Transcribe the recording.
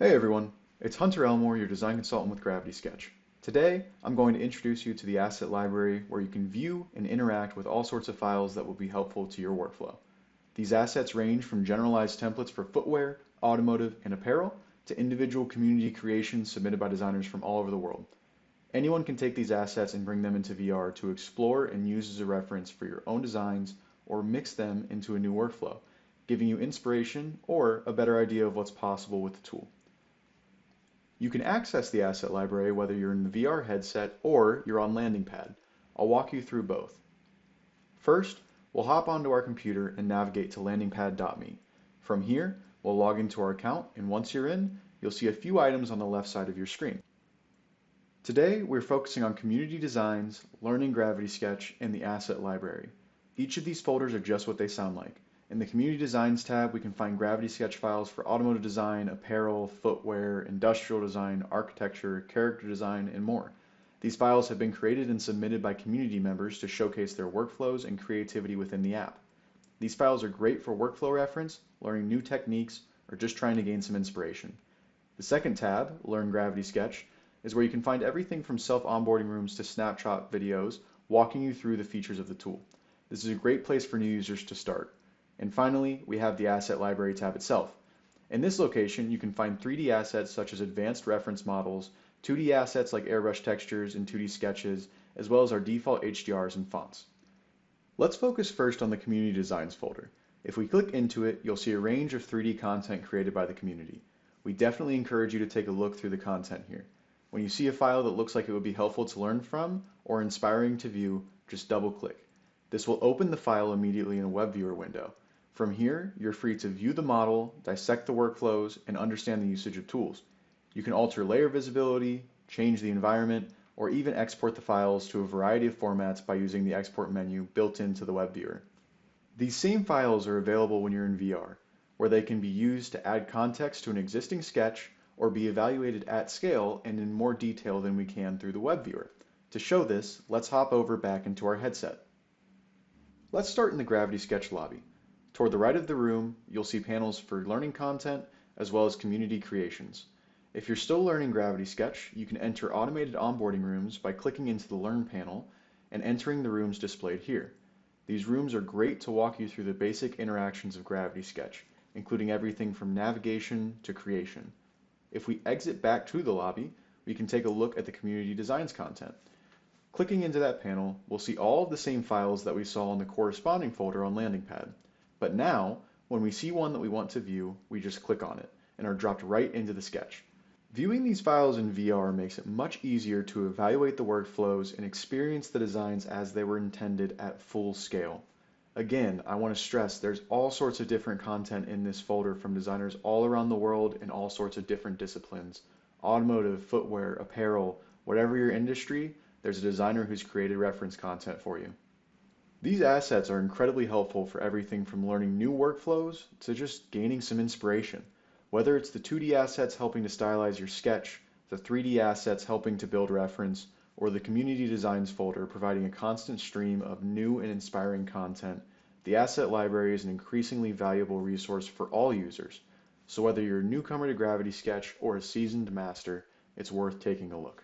Hey everyone, it's Hunter Elmore, your design consultant with Gravity Sketch. Today, I'm going to introduce you to the asset library where you can view and interact with all sorts of files that will be helpful to your workflow. These assets range from generalized templates for footwear, automotive, and apparel to individual community creations submitted by designers from all over the world. Anyone can take these assets and bring them into VR to explore and use as a reference for your own designs or mix them into a new workflow, giving you inspiration or a better idea of what's possible with the tool. You can access the asset library whether you're in the VR headset or you're on LandingPad. I'll walk you through both. First, we'll hop onto our computer and navigate to landingpad.me. From here, we'll log into our account, and once you're in, you'll see a few items on the left side of your screen. Today, we're focusing on community designs, learning Gravity Sketch, and the asset library. Each of these folders are just what they sound like. In the Community Designs tab, we can find Gravity Sketch files for automotive design, apparel, footwear, industrial design, architecture, character design, and more. These files have been created and submitted by community members to showcase their workflows and creativity within the app. These files are great for workflow reference, learning new techniques, or just trying to gain some inspiration. The second tab, Learn Gravity Sketch, is where you can find everything from self-onboarding rooms to snapshot videos walking you through the features of the tool. This is a great place for new users to start. And finally, we have the Asset Library tab itself. In this location, you can find 3D assets such as advanced reference models, 2D assets like airbrush textures and 2D sketches, as well as our default HDRs and fonts. Let's focus first on the Community Designs folder. If we click into it, you'll see a range of 3D content created by the community. We definitely encourage you to take a look through the content here. When you see a file that looks like it would be helpful to learn from or inspiring to view, just double-click. This will open the file immediately in a web viewer window. From here, you're free to view the model, dissect the workflows, and understand the usage of tools. You can alter layer visibility, change the environment, or even export the files to a variety of formats by using the export menu built into the web viewer. These same files are available when you're in VR, where they can be used to add context to an existing sketch or be evaluated at scale and in more detail than we can through the web viewer. To show this, let's hop over back into our headset. Let's start in the Gravity Sketch lobby. Toward the right of the room, you'll see panels for learning content as well as community creations. If you're still learning Gravity Sketch, you can enter automated onboarding rooms by clicking into the Learn panel and entering the rooms displayed here. These rooms are great to walk you through the basic interactions of Gravity Sketch, including everything from navigation to creation. If we exit back to the lobby, we can take a look at the Community Designs content. Clicking into that panel, we'll see all of the same files that we saw in the corresponding folder on LandingPad. But now, when we see one that we want to view, we just click on it and are dropped right into the sketch. Viewing these files in VR makes it much easier to evaluate the workflows and experience the designs as they were intended at full scale. Again, I want to stress there's all sorts of different content in this folder from designers all around the world in all sorts of different disciplines. Automotive, footwear, apparel, whatever your industry, there's a designer who's created reference content for you. These assets are incredibly helpful for everything from learning new workflows to just gaining some inspiration. Whether it's the 2D assets helping to stylize your sketch, the 3D assets helping to build reference, or the Community Designs folder providing a constant stream of new and inspiring content, the asset library is an increasingly valuable resource for all users. So whether you're a newcomer to Gravity Sketch or a seasoned master, it's worth taking a look.